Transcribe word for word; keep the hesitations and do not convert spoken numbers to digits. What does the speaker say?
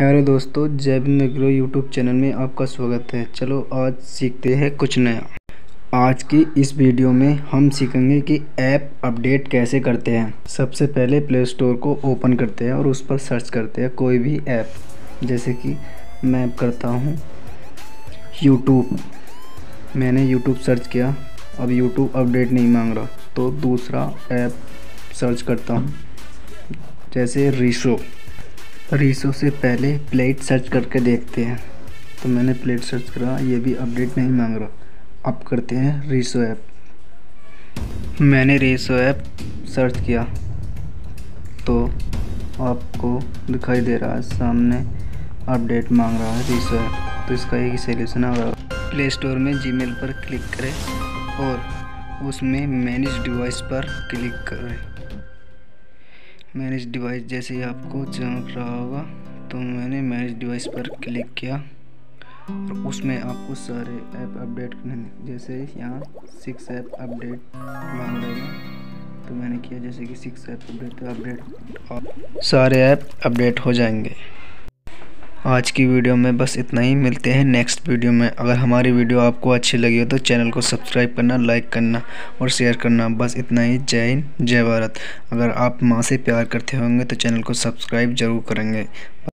Hello दोस्तों, जयविंद grow YouTube channel में आपका स्वागत है। चलो आज सीखते हैं कुछ नया। आज की इस वीडियो में हम सीखेंगे कि ऐप अपडेट कैसे करते हैं। सबसे पहले प्ले स्टोर को ओपन करते हैं और उस पर सर्च करते हैं कोई भी ऐप। जैसे कि मैं करता हूं यूट्यूब। मैंने यूट्यूब सर्च किया, अब यूट्यूब अपडेट नहीं मांग रहा, तो दूसरा ऐप सर्च करता हूँ जैसे रिसो। रिसो से पहले प्लेट सर्च करके देखते हैं। तो मैंने प्लेट सर्च करा, ये भी अपडेट नहीं मांग रहा। अब करते हैं रिसो ऐप। मैंने रिसो ऐप सर्च किया तो आपको दिखाई दे रहा है सामने अपडेट मांग रहा है रिसो ऐप। तो इसका एक ही सॉल्यूशन होगा, प्ले स्टोर में जीमेल पर क्लिक करें और उसमें मैनेज डिवाइस पर क्लिक करें। मैनेज डिवाइस जैसे ही आपको चमक रहा होगा, तो मैंने मैनेज डिवाइस पर क्लिक किया और उसमें आपको सारे ऐप अपडेट करने, जैसे यहाँ सिक्स ऐप अपडेट मांग रहे हैं, तो मैंने किया जैसे कि सिक्स ऐप अपडेट अपडेट सारे ऐप अपडेट हो जाएंगे। आज की वीडियो में बस इतना ही। मिलते हैं नेक्स्ट वीडियो में। अगर हमारी वीडियो आपको अच्छी लगी हो तो चैनल को सब्सक्राइब करना, लाइक करना और शेयर करना। बस इतना ही। जय हिंद, जय भारत। अगर आप माँ से प्यार करते होंगे तो चैनल को सब्सक्राइब जरूर करेंगे।